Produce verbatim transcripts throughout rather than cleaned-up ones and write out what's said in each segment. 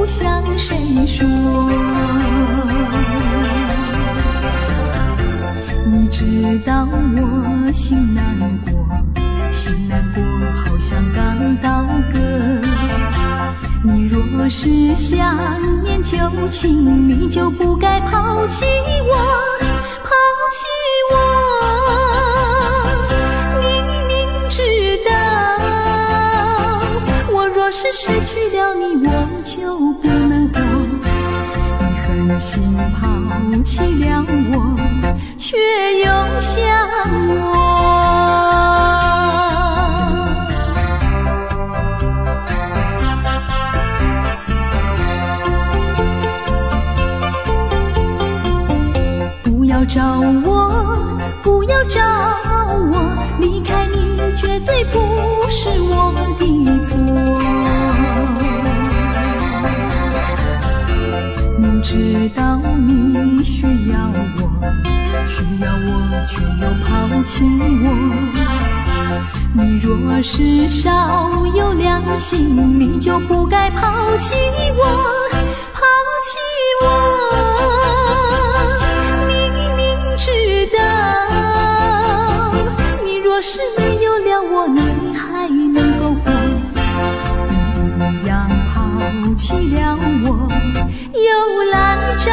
不向谁说，你知道我心难过，心难过好像刚到歌。你若是想念旧情，你就不该抛弃我，抛弃我。你明知道，我若是失去了你，我就不能活。你狠心抛弃了我，却又想我。不要找我，不要找我，离开你绝对不是我的错。明知道你需要我，需要我却又抛弃我。你若是稍有良心，你就不该抛弃我，抛弃我。知道你若是没有了我，你还能够活。你一样抛弃了我，又来找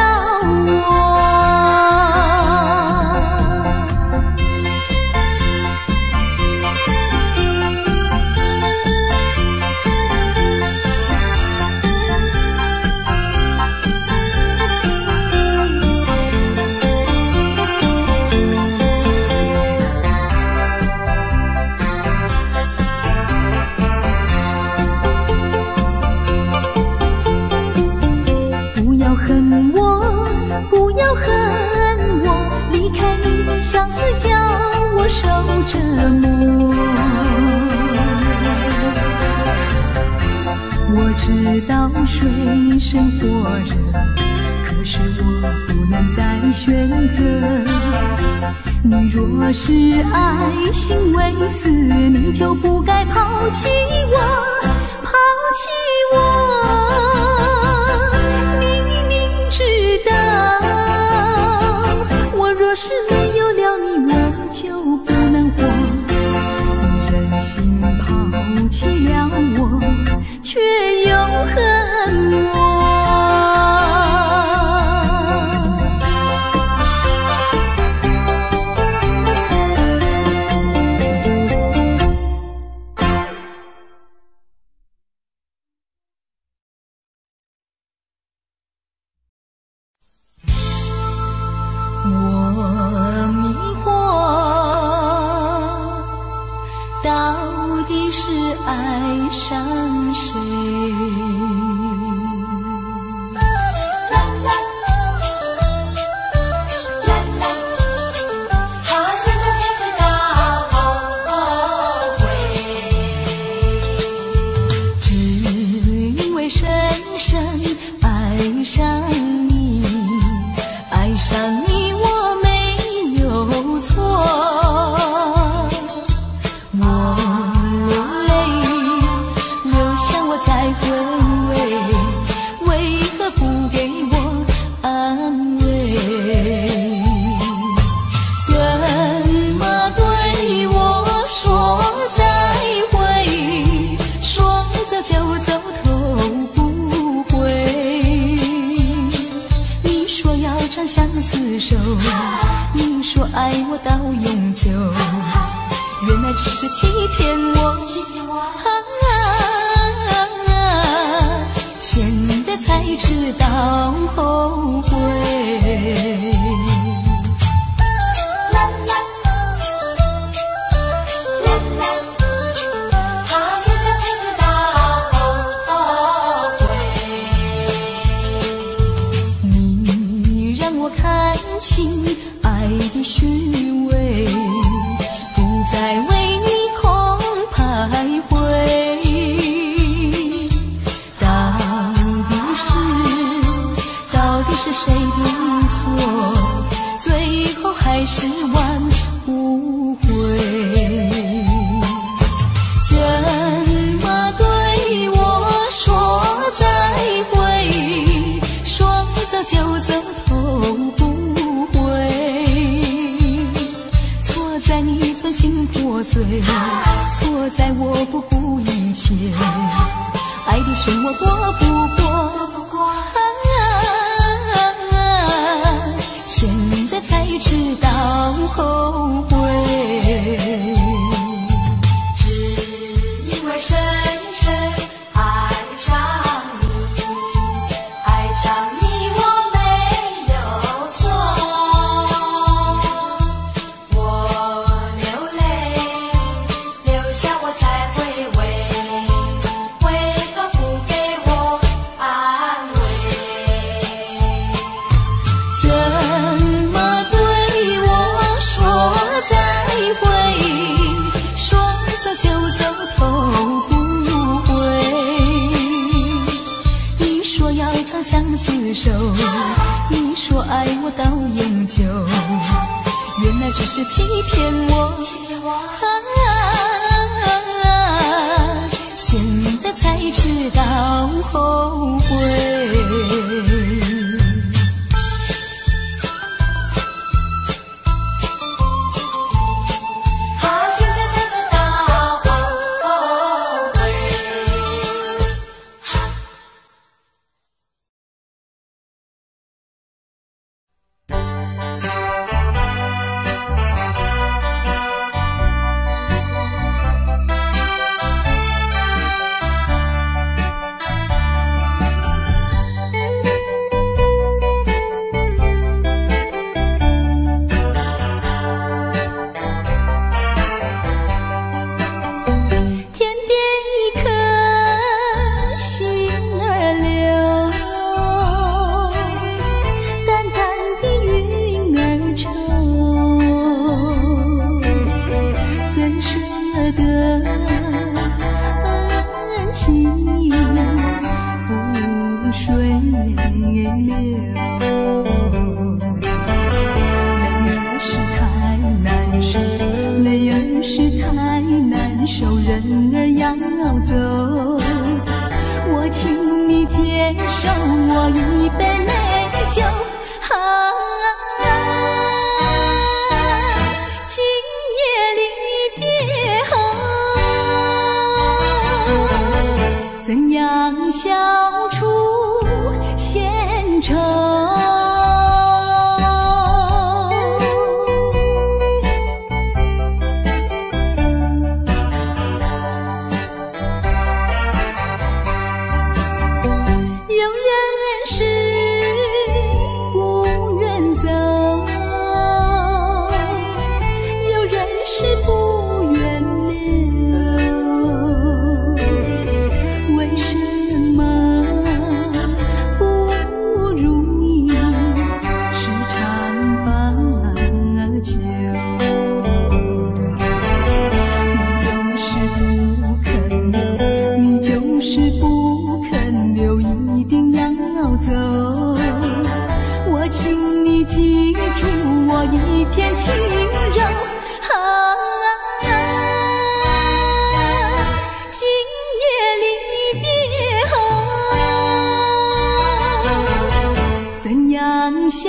受折磨，我知道水深火热，可是我不能再选择。你若是爱心未死，你就不该抛弃我，抛弃我。你明知道，我若是没有了你，我就不能活，你忍心抛弃了我，却又恨我。我迷惑。到底是爱上谁？只因为深深爱上你，爱上你我没有错。厮守，你说爱我到永久，原来只是欺骗我。啊啊啊、现在才知道后悔。爱的虚伪，不再为你空徘徊。到底是，到底是谁的错？最后还是挽不回。怎么对我说再会？错在我不顾一切，爱的漩涡躲不过、啊啊啊、现在才知道后悔，只因为深深爱上你，爱上你手，你说爱我到永久，原来只是欺骗我。啊啊啊、现在才知道后悔。消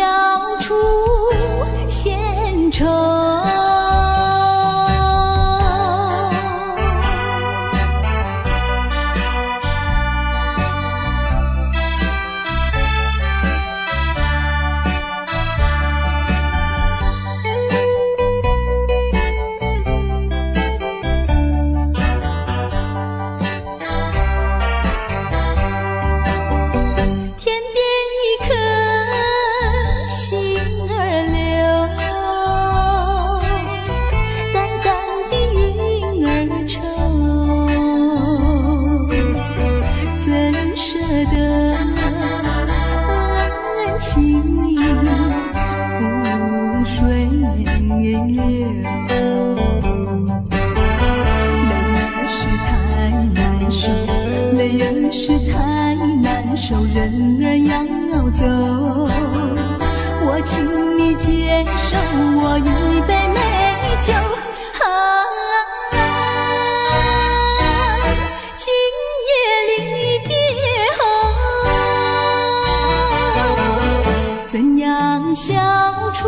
除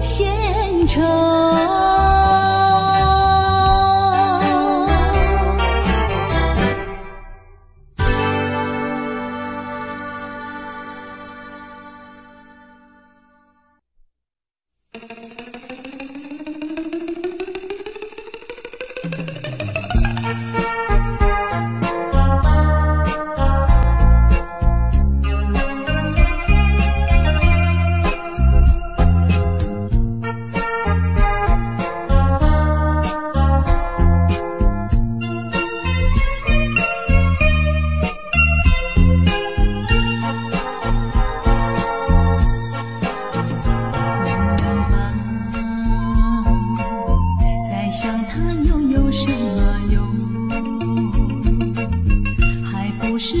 闲愁。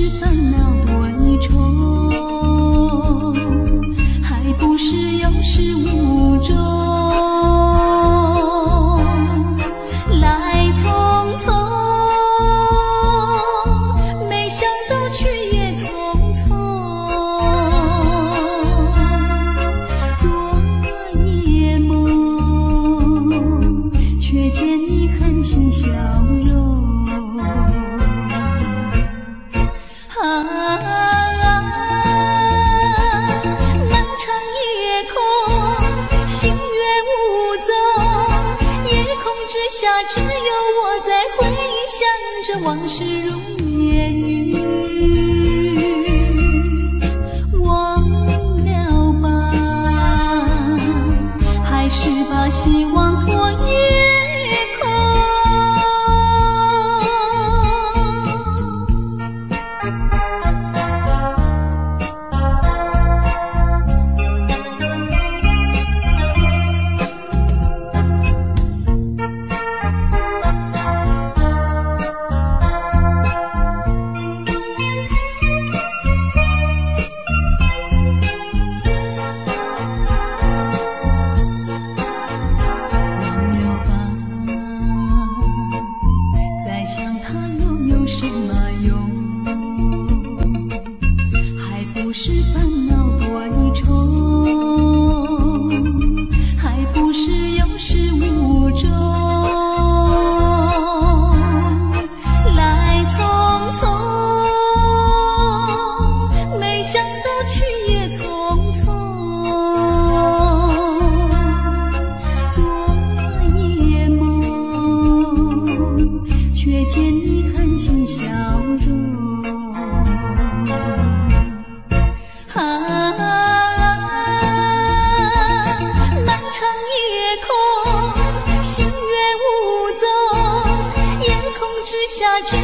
是烦恼多一重，还不是有始无终。来匆匆，没想到去也匆匆。昨夜梦，却见你含情笑容。 下只有我在回忆，想着往事如烟云。忘了吧，还是把希望托夜空。 不是烦恼多一重，还不是有始无终。来匆匆，没想到去也匆匆。昨夜梦，却见你含情笑容。 之下，只有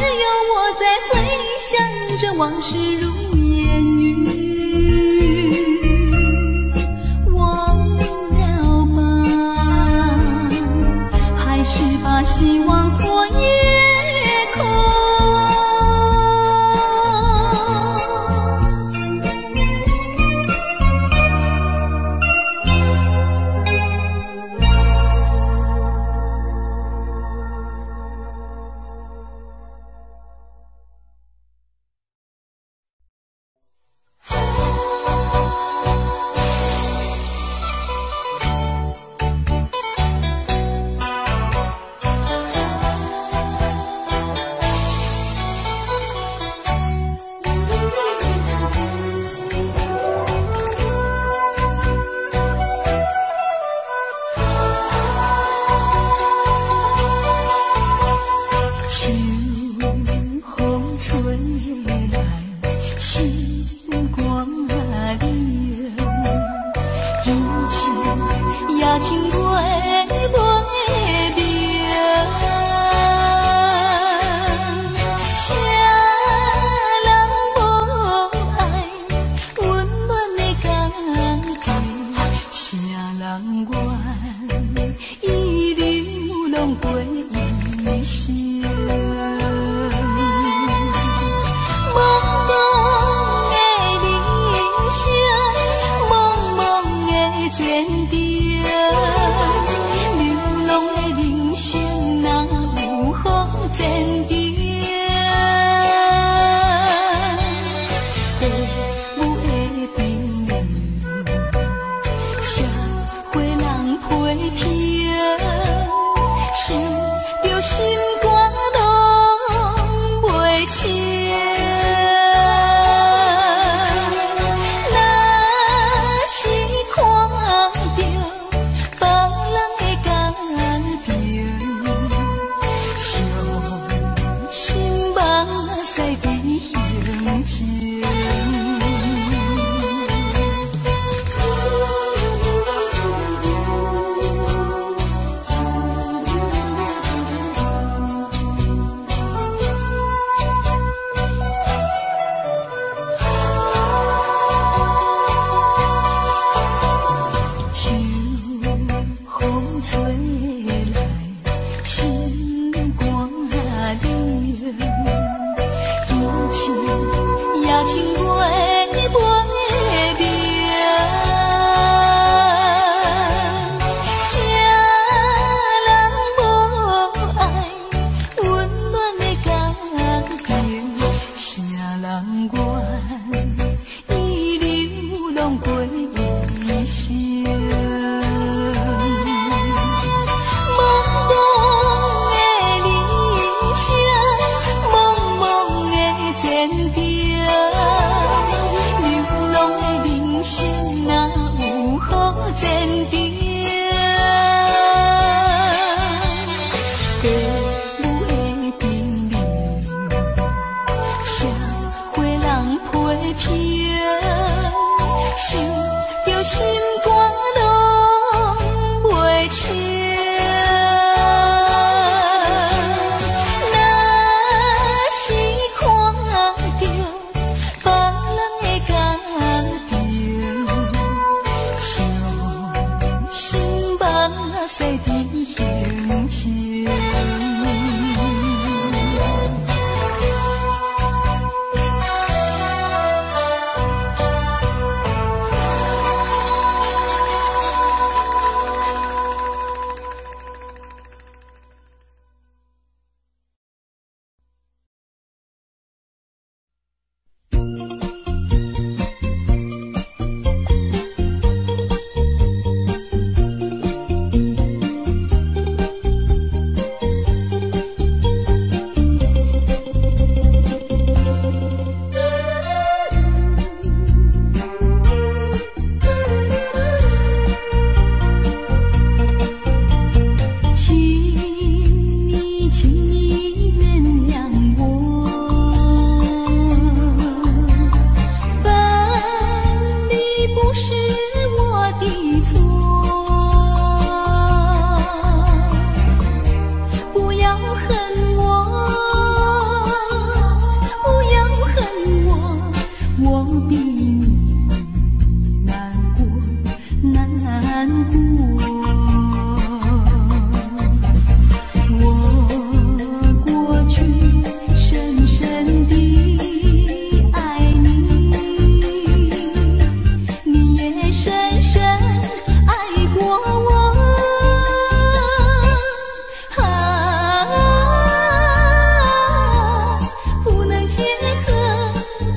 我在回忆，想着往事如烟云。忘了吧，还是把希望托夜空。 梦中结合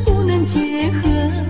不能结合。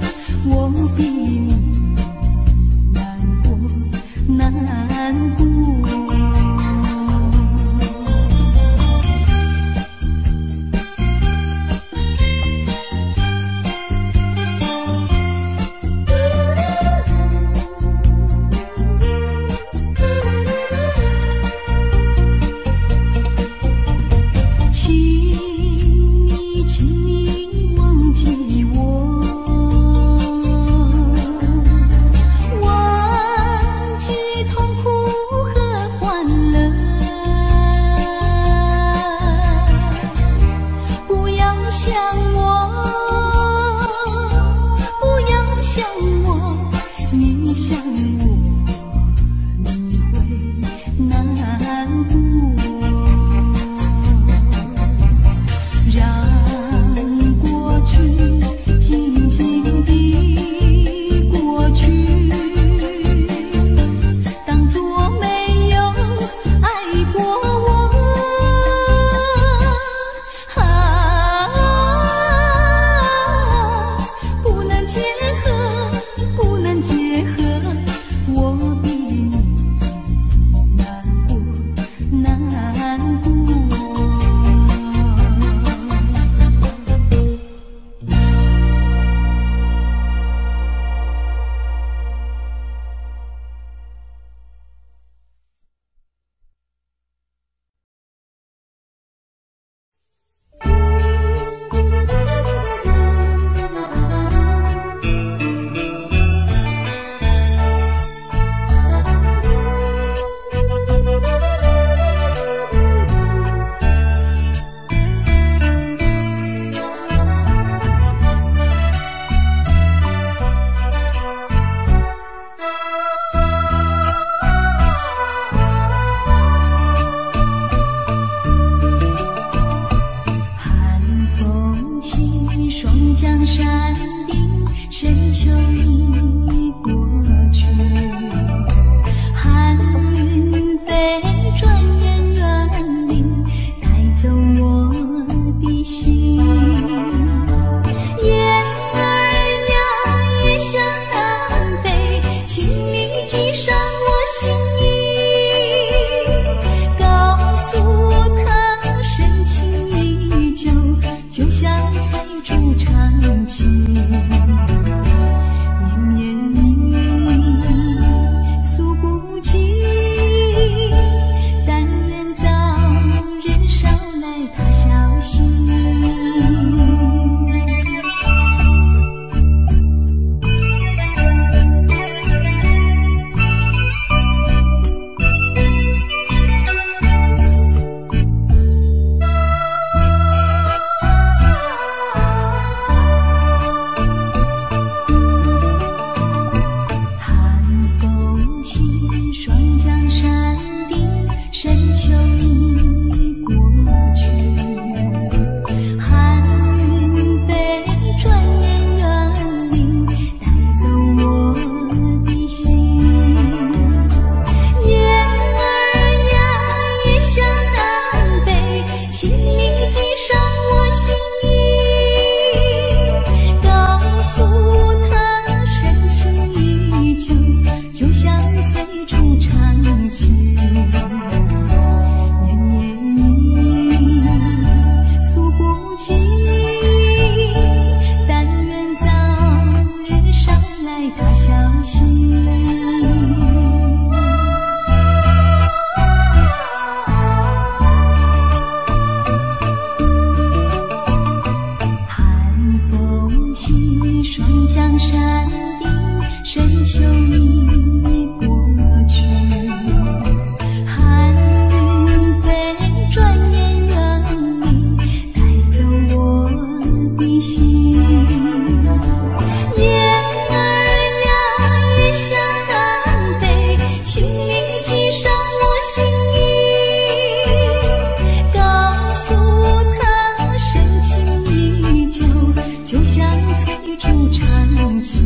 山顶，深秋已过去，寒云飞，转眼远离，带走我的心。燕儿娘也想南飞，请你记上我心意。 就像翠竹长青，绵绵意，诉不尽。但愿早日捎来他消息。就像翠竹长青。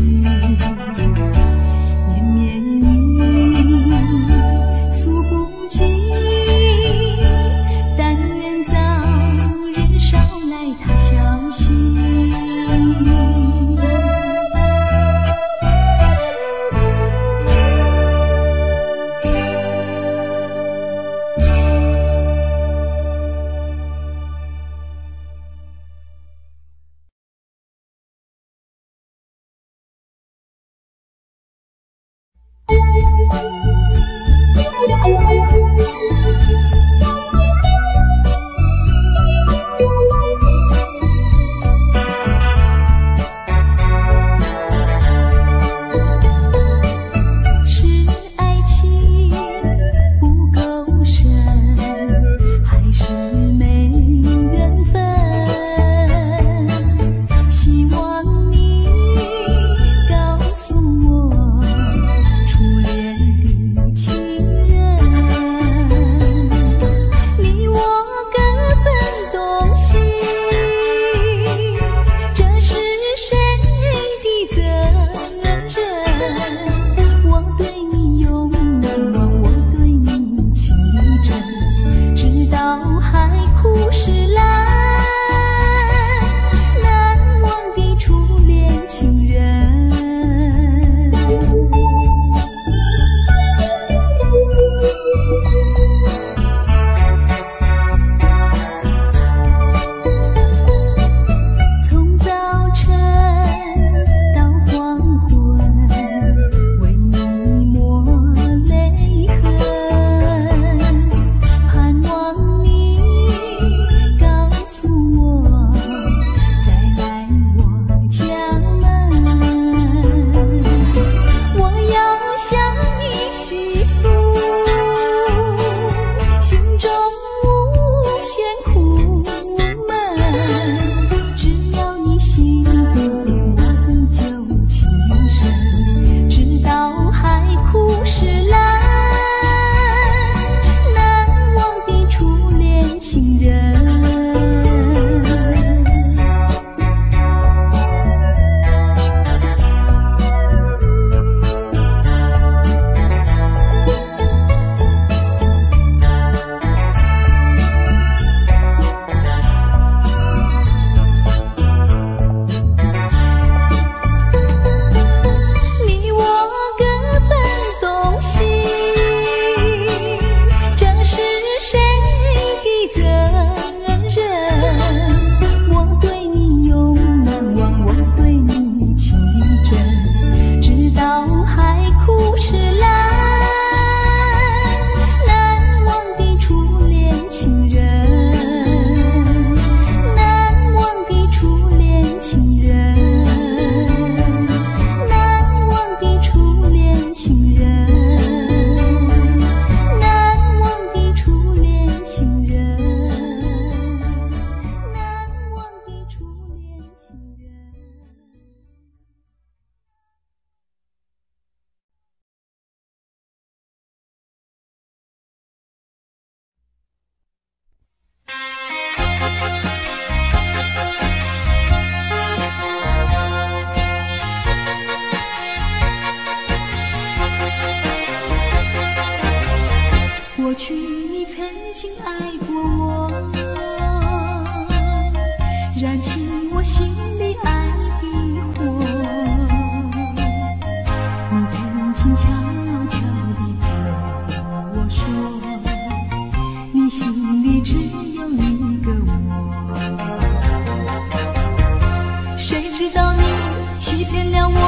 欺骗了我，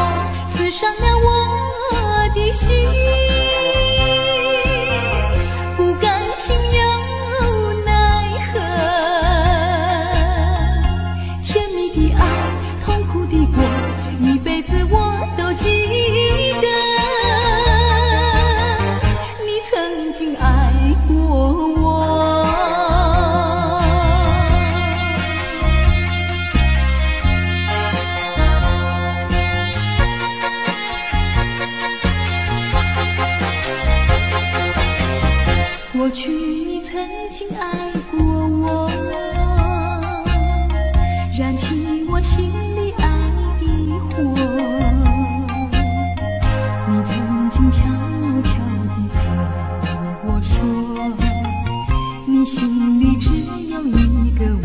刺伤了我的心，不甘心又奈何。甜蜜的爱，痛苦的果，一辈子我都记得。你曾经爱过我。 过去你曾经爱过我，燃起我心里爱的火。你曾经悄悄地对我说，你心里只有一个我。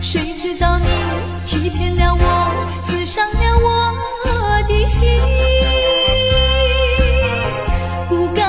谁知道你欺骗了我，刺伤了我的心。 啊，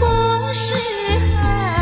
不是海。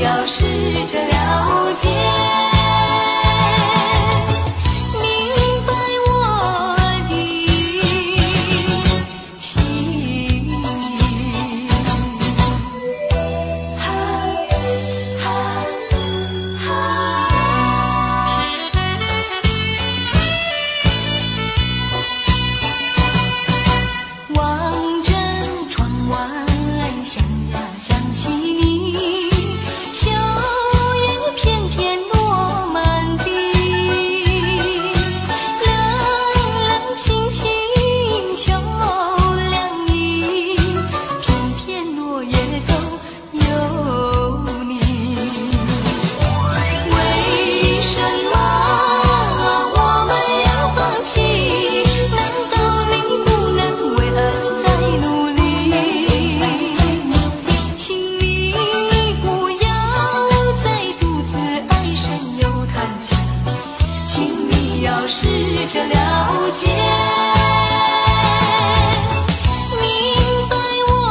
你要试着了解，明白我的情意。哈哈哈！望着窗外，想啊想起你。试着了解，明白我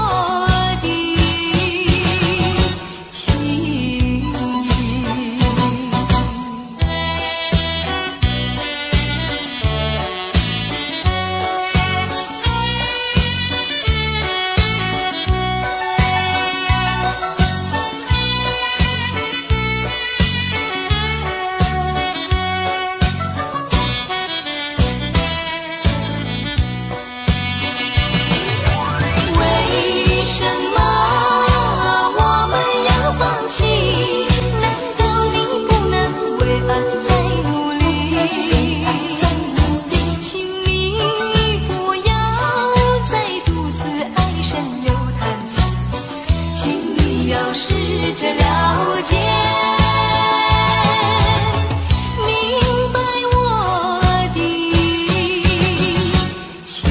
的情意。试着了解，明白我的情意。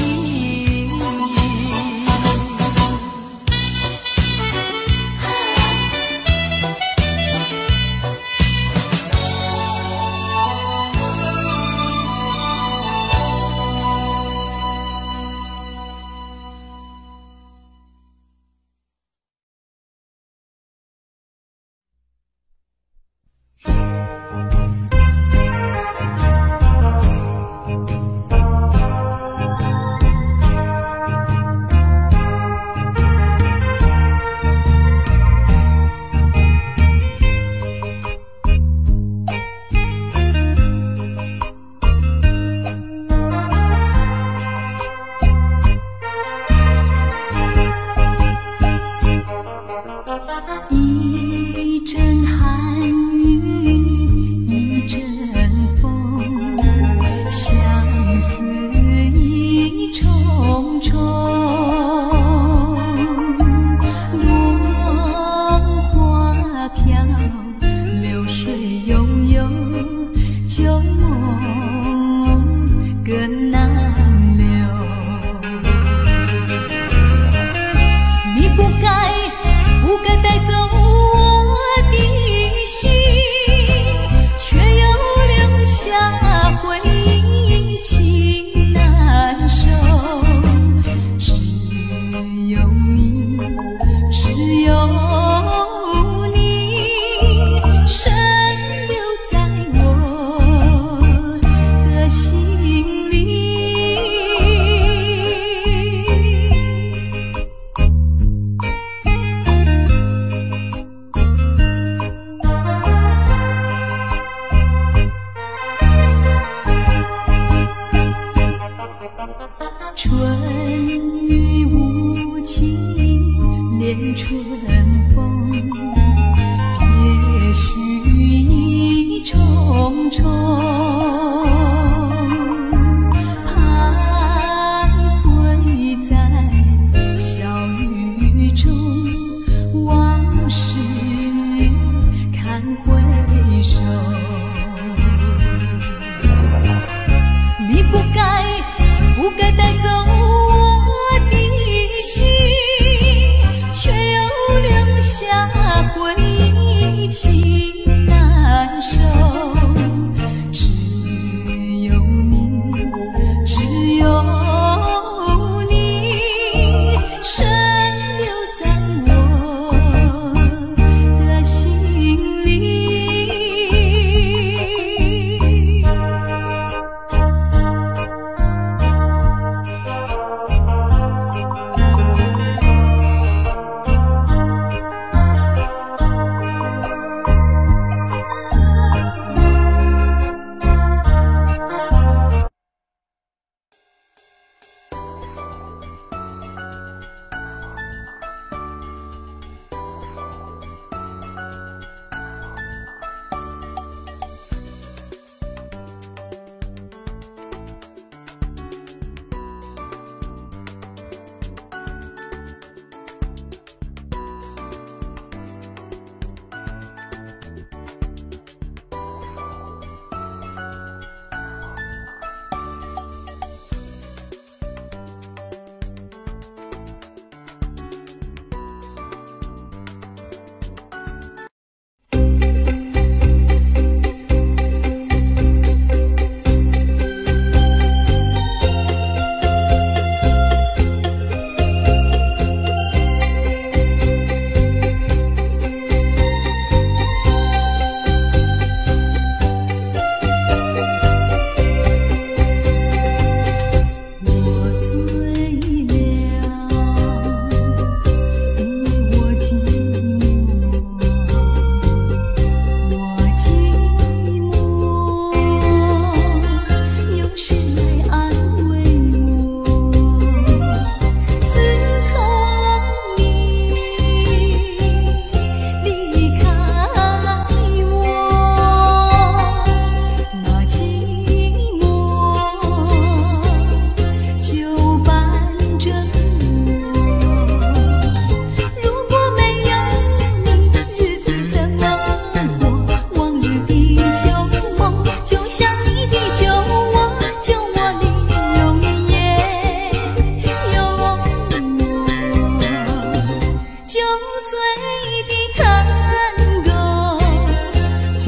心。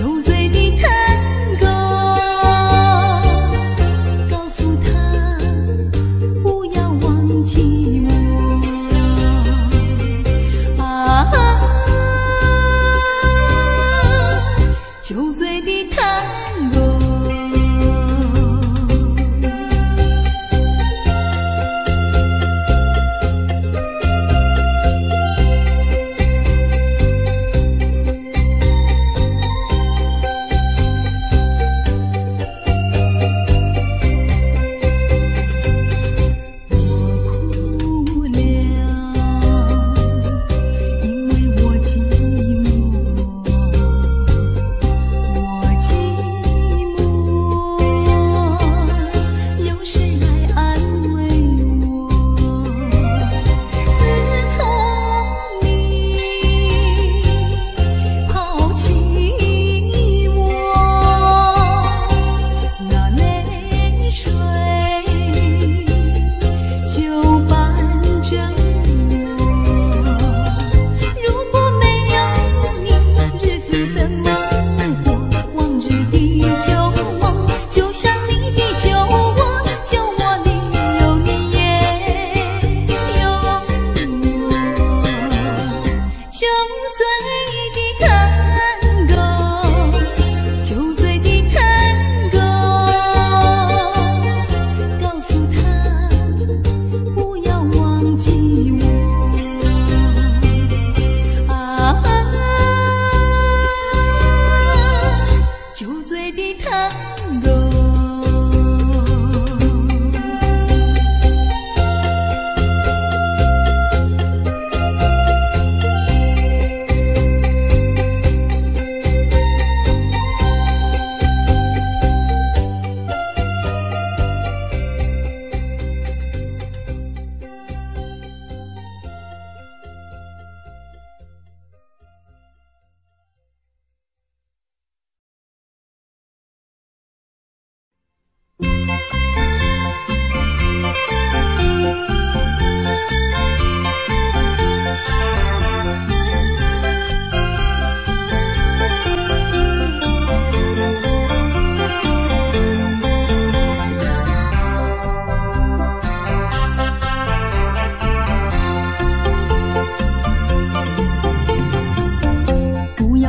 就对你谈过，告诉他不要忘记我。啊，就对你谈过。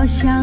相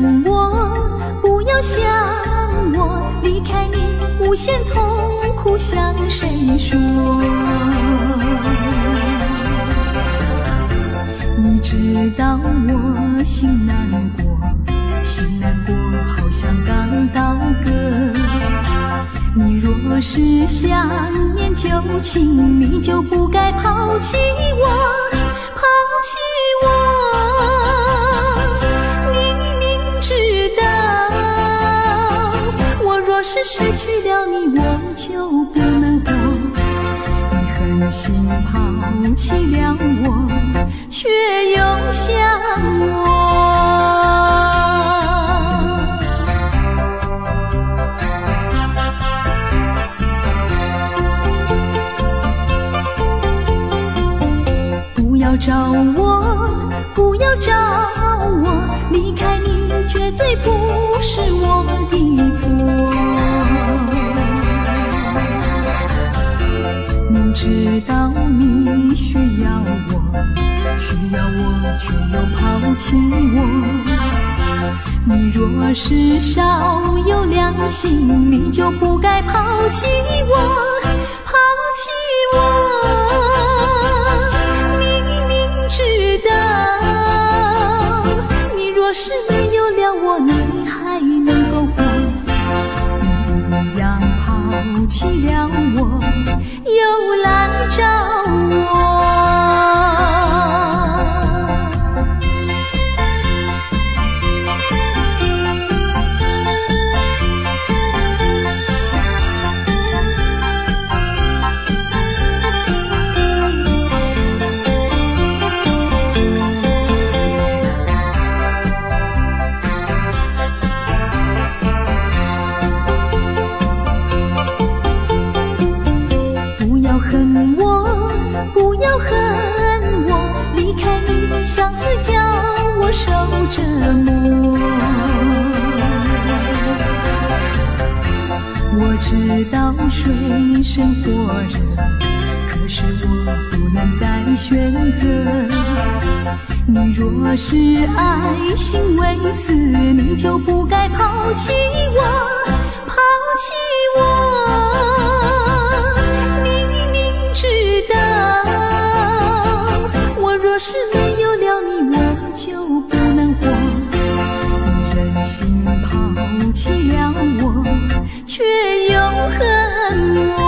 思叫我受折磨，知道水深火热，可是我不能再选择。你若是爱心未死，你就不该抛弃我，抛弃我。你明知道，我若是没有了你，我就不能活。你忍心抛弃了我，却又恨我。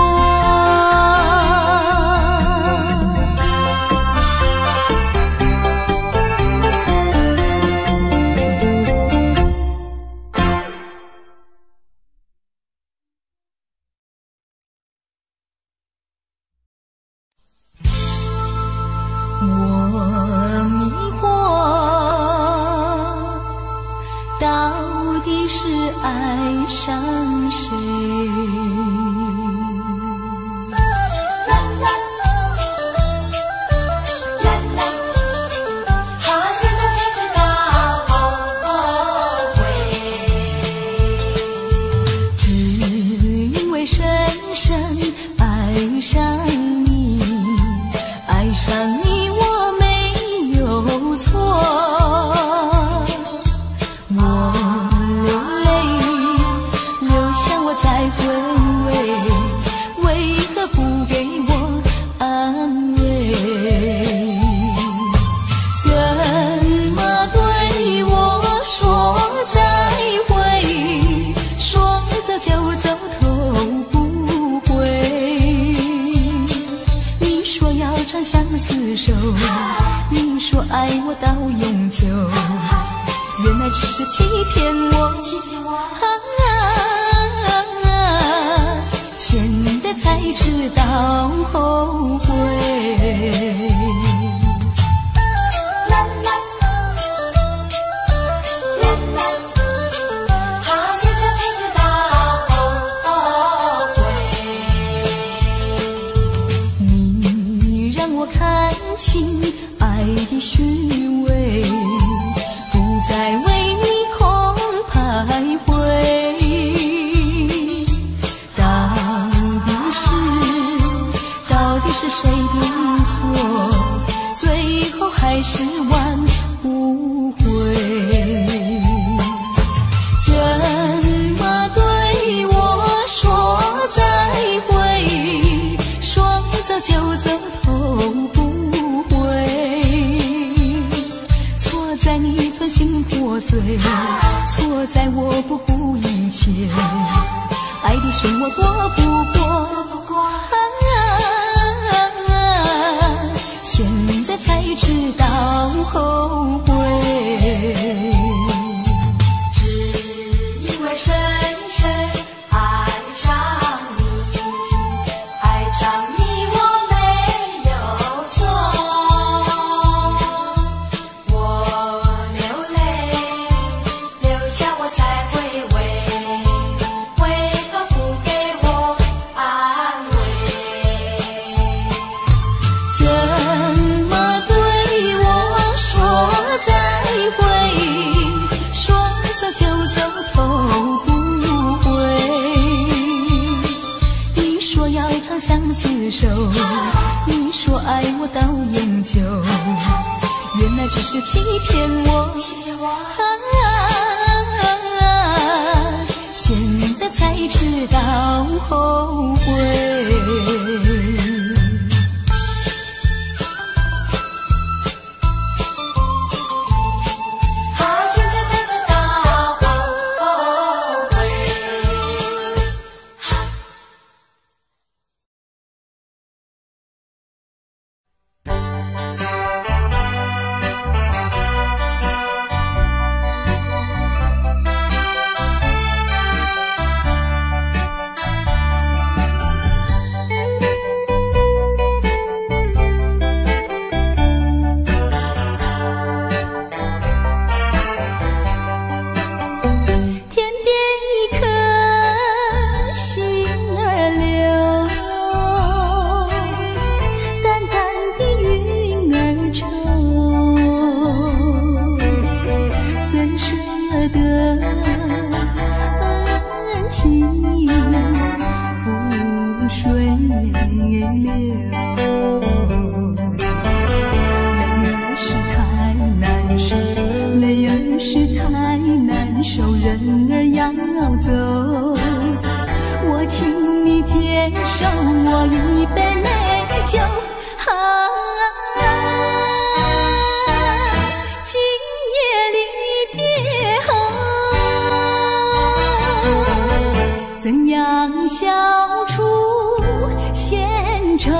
灵儿要走，我请你接受我一杯美酒，啊，今夜离别后，怎样消除闲愁？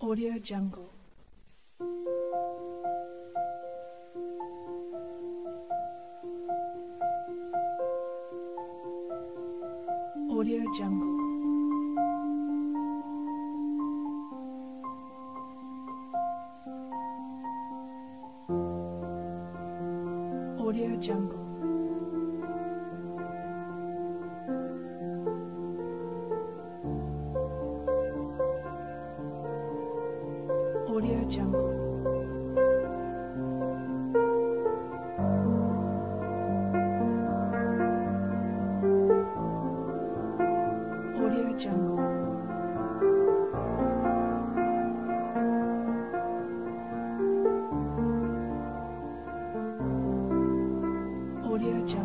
Audio Jungle. Audio Jungle. Audio Jungle. Audio Jungle. Audio Jungle. Audio Jungle. Audio Jungle.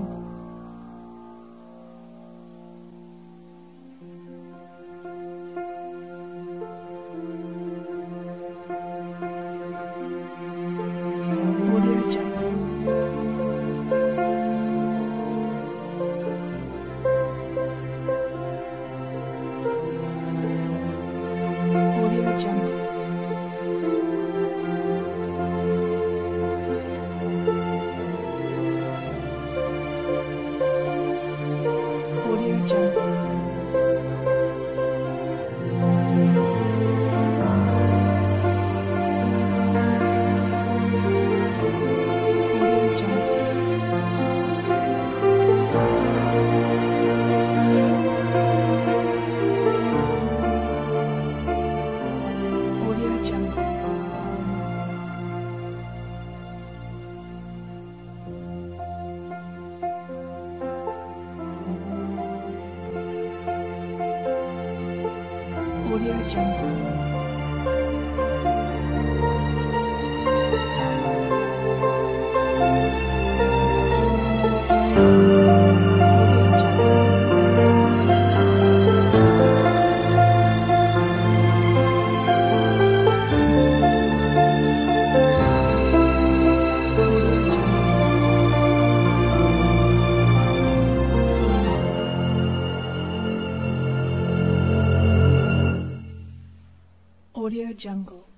Audio Jungle.